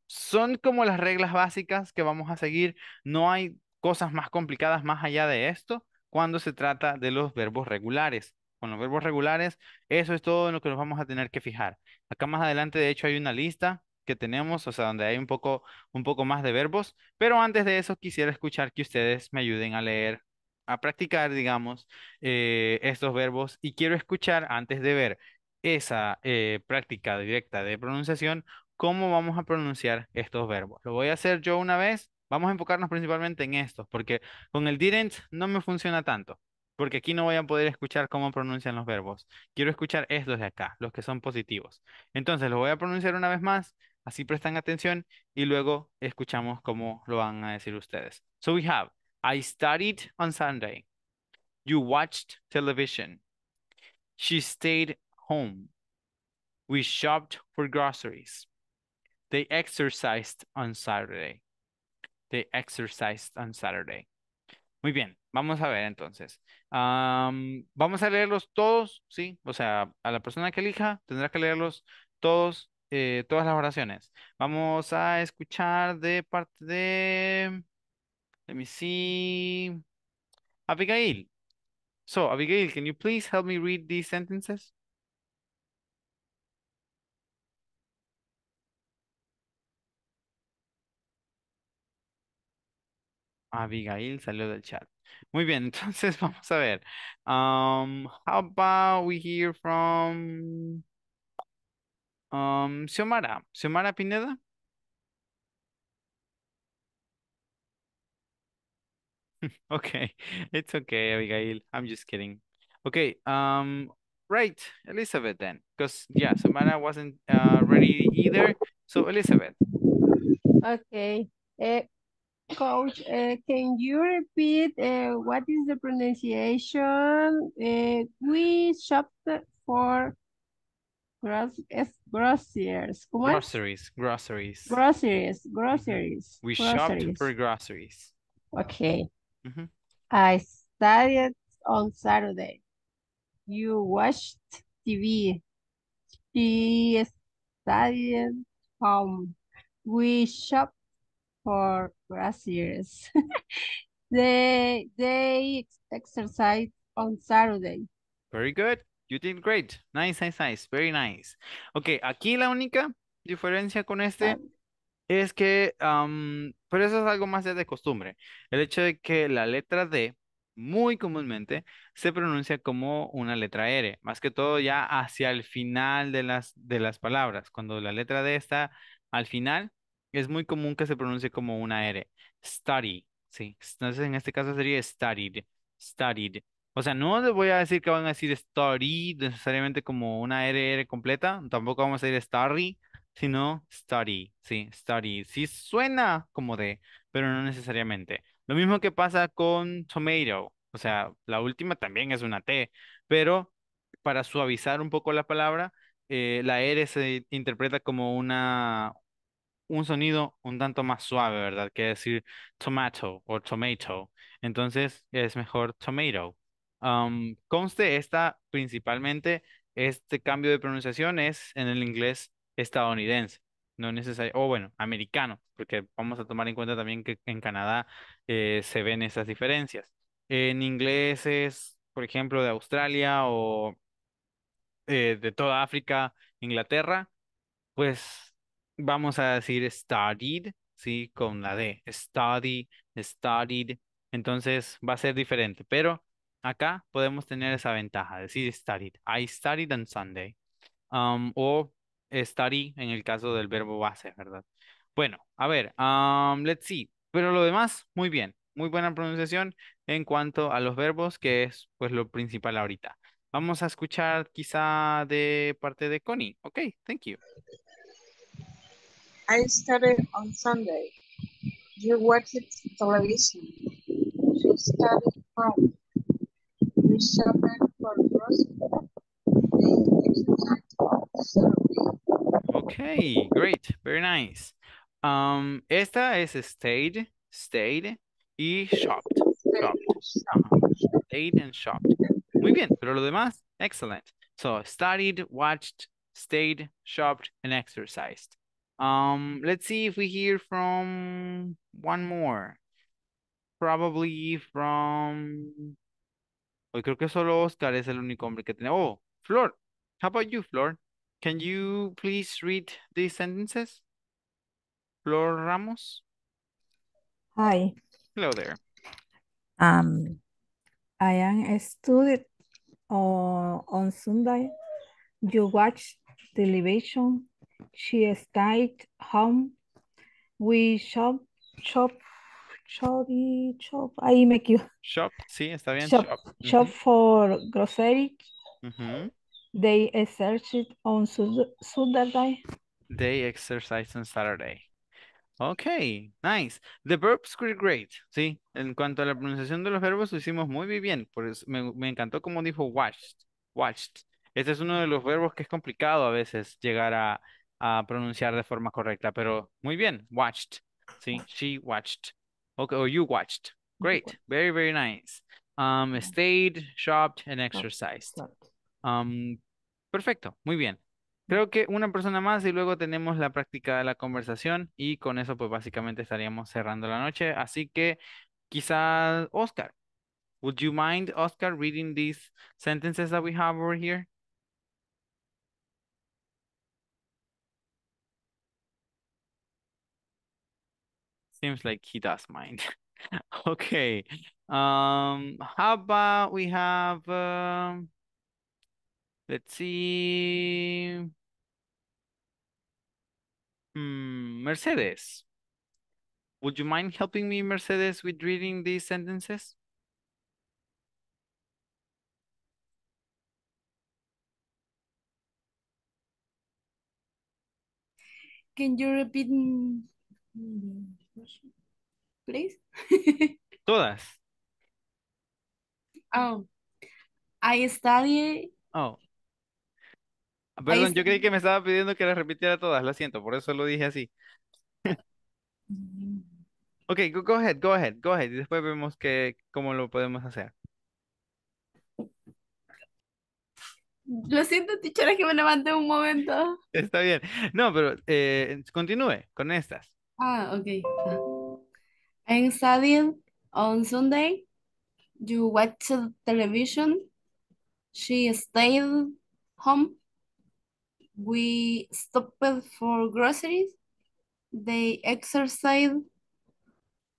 son como las reglas básicas que vamos a seguir. No hay cosas más complicadas más allá de esto cuando se trata de los verbos regulares. Con los verbos regulares, eso es todo en lo que nos vamos a tener que fijar. Acá más adelante, de hecho, hay una lista que tenemos, o sea, donde hay un poco más de verbos. Pero antes de eso, quisiera escuchar que ustedes me ayuden a leer, a practicar, digamos, estos verbos. Y quiero escuchar, antes de ver esa práctica directa de pronunciación, cómo vamos a pronunciar estos verbos. Lo voy a hacer yo una vez. Vamos a enfocarnos principalmente en estos, porque con el didn't no me funciona tanto, porque aquí no voy a poder escuchar cómo pronuncian los verbos. Quiero escuchar estos de acá, los que son positivos. Entonces, los voy a pronunciar una vez más, así prestan atención, y luego escuchamos cómo lo van a decir ustedes. So we have, I studied on Sunday. You watched television. She stayed home. We shopped for groceries. They exercised on Saturday. They exercised on Saturday. Muy bien, vamos a ver entonces. Vamos a leerlos todos, ¿sí? O sea, a la persona que elija tendrá que leerlos todos, todas las oraciones. Vamos a escuchar de parte de... Let me see... Abigail. So, Abigail, can you please help me read these sentences? Abigail salió del chat. Muy bien, entonces vamos a ver. How about we hear from Xiomara. Xiomara Pineda. Okay, it's okay, Abigail. I'm just kidding. Okay, right, Elizabeth then. Because, yeah, Xiomara wasn't ready either. So, Elizabeth. Okay. Coach, can you repeat what is the pronunciation? We shopped for groceries. Groceries, groceries. Groceries, groceries. We shopped for groceries. Okay. Mm-hmm. I studied on Saturday. You watched TV. She studied home. We shopped for groceries. they exercise on Saturday. Very good. You did great. Nice, nice, nice. Very nice. Ok, aquí la única diferencia con este es que, pero eso es algo más de costumbre. El hecho de que la letra D muy comúnmente se pronuncia como una letra R. Más que todo ya hacia el final de las palabras. Cuando la letra D está al final, es muy común que se pronuncie como una R. Study, ¿sí? Entonces, en este caso sería studied, studied. O sea, no les voy a decir que van a decir study necesariamente como una RR completa. Tampoco vamos a decir study, sino study, ¿sí? Study. Sí suena como D, pero no necesariamente. Lo mismo que pasa con tomato. O sea, la última también es una T, pero para suavizar un poco la palabra, la R se interpreta como un sonido un tanto más suave, ¿verdad? Que decir tomato o tomato. Entonces es mejor tomato. Conste, esta principalmente, este cambio de pronunciación es en el inglés estadounidense. No necesario, o bueno, americano, porque vamos a tomar en cuenta también que en Canadá se ven esas diferencias. En inglés es, por ejemplo, de Australia o de toda África, Inglaterra, pues vamos a decir studied, ¿sí? Con la D, study, studied, entonces va a ser diferente, pero acá podemos tener esa ventaja, decir studied, I studied on Sunday, o study en el caso del verbo base, ¿verdad? Bueno, a ver, let's see, pero lo demás, muy bien, muy buena pronunciación en cuanto a los verbos, que es pues lo principal ahorita. Vamos a escuchar quizá de parte de Connie. Ok, thank you. I studied on Sunday. You watched television. She studied from. We shopped for groceries. They exercised for survey. Okay, great, very nice. Esta es stayed y shopped. Stayed and shopped. Muy bien, pero lo demás, excellent. So, studied, watched, stayed, shopped, and exercised. Let's see if we hear from one more. Probably from... Hoy creo que solo Oscar es el único hombre que tiene. Oh, Flor. How about you, Flor? Can you please read these sentences? Flor Ramos? Hi. Hello there. I am a student on Sunday. You watch television. She stayed home. We shop. Ahí me equivoco. Shop, sí, está bien. Shop for groceries. Uh-huh. They exercised on Saturday. They exercised on Saturday. Ok, nice. The verbs were great, sí. En cuanto a la pronunciación de los verbos, lo hicimos muy bien. Por eso me encantó como dijo watched. Este es uno de los verbos que es complicado a veces llegar a pronunciar de forma correcta, pero muy bien, watched, sí. She watched, okay, or you watched. Great, very, very nice. Stayed, shopped, and exercised. Perfecto, muy bien. Creo que una persona más y luego tenemos la práctica de la conversación y con eso pues básicamente estaríamos cerrando la noche. Así que quizás Oscar, would you mind Oscar reading these sentences that we have over here? Seems like he does mind. Okay. How about we have, let's see. Mercedes, would you mind helping me, Mercedes, with reading these sentences? Can you repeat, please? Todas. Oh, I study. Oh. Perdón, yo creí que me estaba pidiendo que las repitiera todas, lo siento, por eso lo dije así. Ok, go ahead. Y después vemos que, cómo lo podemos hacer. Lo siento, teacher, que me levanté un momento. Está bien. No, pero continúe con estas. Ah, ok. I'm studying on Sunday. You watch television. She stayed home. We stopped for groceries. They exercised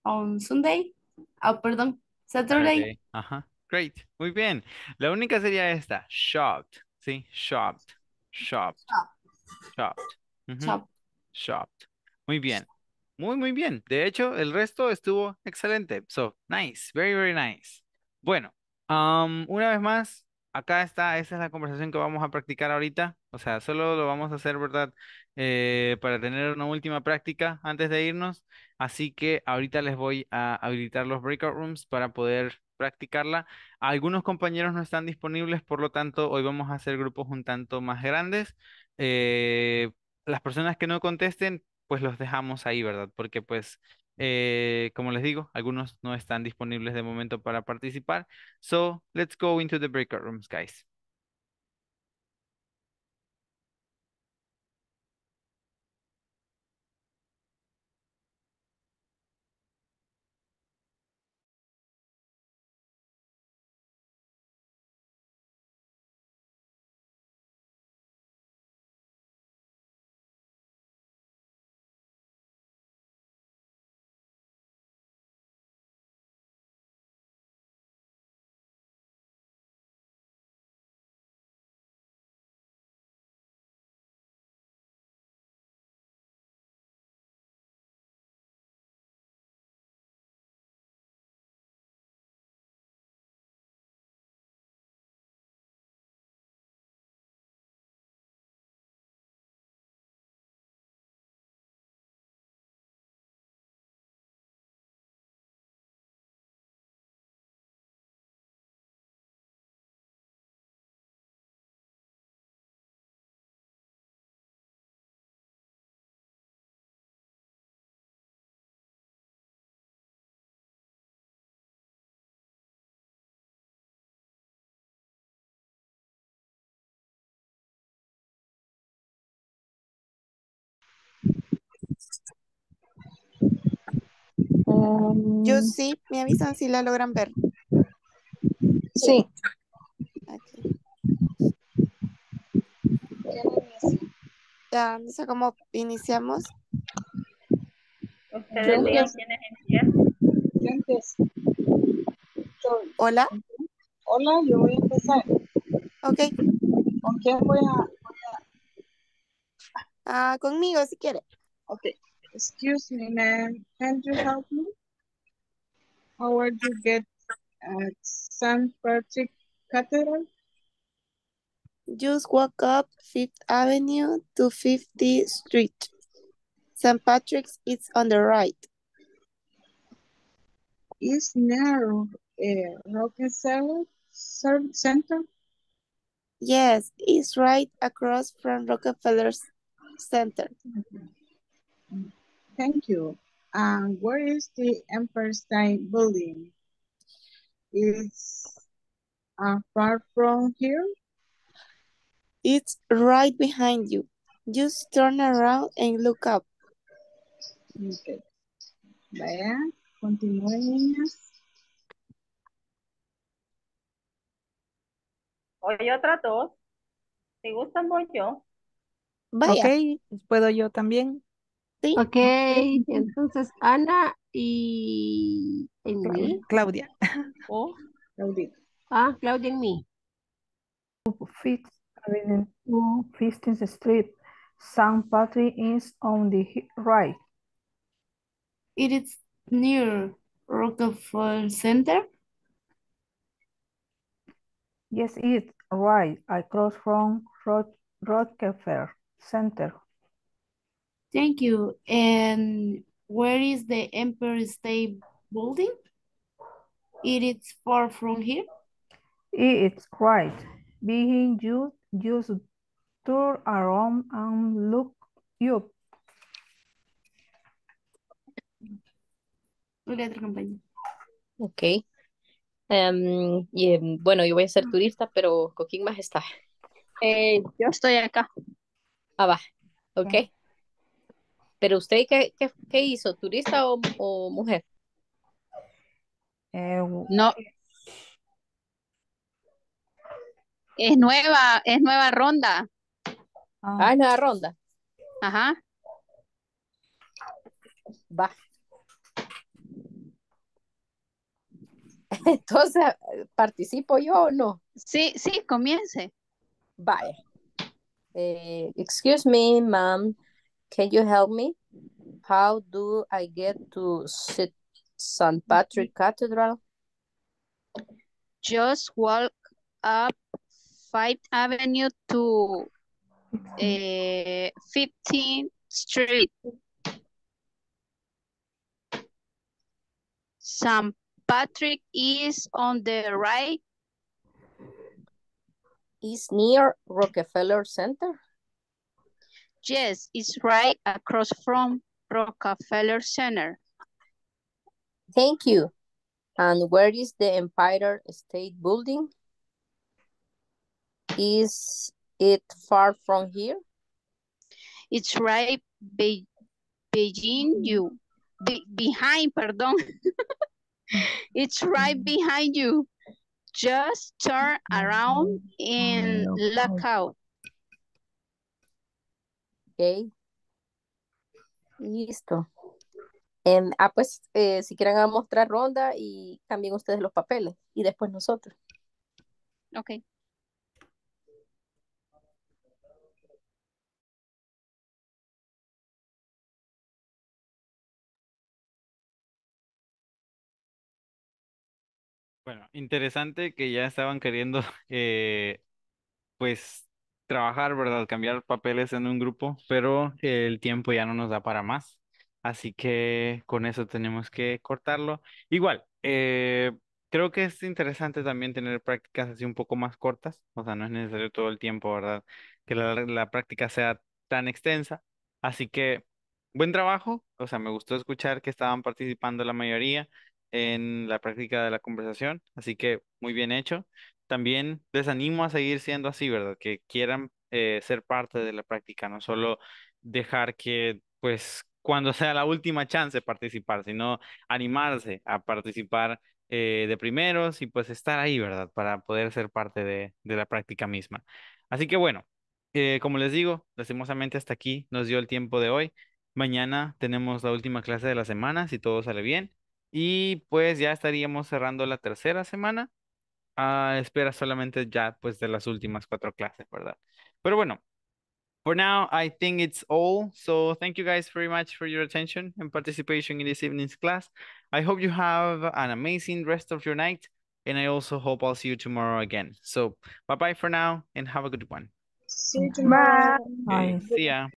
on Sunday. Oh, perdón, Saturday. Ajá, great. Muy bien. La única sería esta, shopped. Sí, shopped. Muy bien. Muy bien. De hecho, el resto estuvo excelente. So, nice. Very, very nice. Bueno, una vez más. Acá está, esa es la conversación que vamos a practicar ahorita. O sea, solo lo vamos a hacer, ¿verdad? Para tener una última práctica antes de irnos. Así que ahorita les voy a habilitar los breakout rooms para poder practicarla. Algunos compañeros no están disponibles, por lo tanto, hoy vamos a hacer grupos un tanto más grandes. Las personas que no contesten, pues los dejamos ahí, ¿verdad? Porque pues... como les digo, algunos no están disponibles de momento para participar. So, let's go into the breakout rooms, guys. Yo sí, me avisan si la logran ver. Sí. Aquí. Ya, no sé cómo iniciamos. ¿Ustedes digan quiénes inician? Yo empiezo. Hola. Hola, yo voy a empezar. Ok. ¿Con quién voy a...? Conmigo, si quiere. Ok. Excuse me, ma'am. Can you help me? How would you get at St. Patrick's Cathedral? Just walk up Fifth Avenue to 50th Street. St. Patrick's is on the right. Is near Rockefeller Center? Yes, it's right across from Rockefeller Center. Okay. Thank you. And where is the Empire State Building? It's far from here? It's right behind you. Just turn around and look up. Okay. Vaya, continúen, niñas. Hoy otras dos. Si gustan, voy yo. Vaya. Ok, puedo yo también. Sí. Ok, entonces Ana y en mí. Claudia. Oh. Claudia. Ah, Claudia en mí. Fifth Avenue, 15th Street. St. Patrick is on the right. It is near Rockefeller Center. Yes, it's right across from Rockefeller Center. Thank you. And where is the Empire State Building? It is far from here? It's right behind you. Just turn around and look up. Okay. Bueno, yo voy a ser turista, pero ¿con quién más está? Yo estoy acá. Ah, va. Ok. ¿Pero usted qué hizo? ¿Turista o mujer? No. Es nueva ronda. Ah, es nueva ronda. Ajá. Va. Entonces, ¿participo yo o no? Sí, comience. Vale. Excuse me, ma'am. Can you help me? How do I get to St. Patrick's Cathedral? Just walk up 5th Avenue to 15th Street. St. Patrick is on the right. Is near Rockefeller Center? Yes, it's right across from Rockefeller Center. Thank you. And where is the Empire State Building? Is it far from here? It's right behind you. It's right behind you. Just turn around and look out. Okay. Listo. Pues si quieren vamos a mostrar ronda y también ustedes los papeles y después nosotros. Ok. Bueno, interesante que ya estaban queriendo pues trabajar, ¿verdad? Cambiar papeles en un grupo, pero el tiempo ya no nos da para más. Así que con eso tenemos que cortarlo. Igual, creo que es interesante también tener prácticas así un poco más cortas. O sea, no es necesario todo el tiempo, ¿verdad? Que la práctica sea tan extensa. Así que, buen trabajo. O sea, me gustó escuchar que estaban participando la mayoría en la práctica de la conversación. Así que, muy bien hecho. También les animo a seguir siendo así, ¿verdad? Que quieran ser parte de la práctica, no solo dejar que, pues, cuando sea la última chance de participar, sino animarse a participar de primeros y pues estar ahí, ¿verdad? Para poder ser parte de la práctica misma. Así que bueno, como les digo, lastimosamente hasta aquí nos dio el tiempo de hoy. Mañana tenemos la última clase de la semana, si todo sale bien. Y pues ya estaríamos cerrando la tercera semana. A espera solamente ya pues de las últimas 4 clases, ¿verdad? Pero bueno, for now, I think it's all. So thank you guys very much for your attention and participation in this evening's class. I hope you have an amazing rest of your night. And I also hope I'll see you tomorrow again. So bye-bye for now and have a good one. See you tomorrow. Bye. Okay, see ya.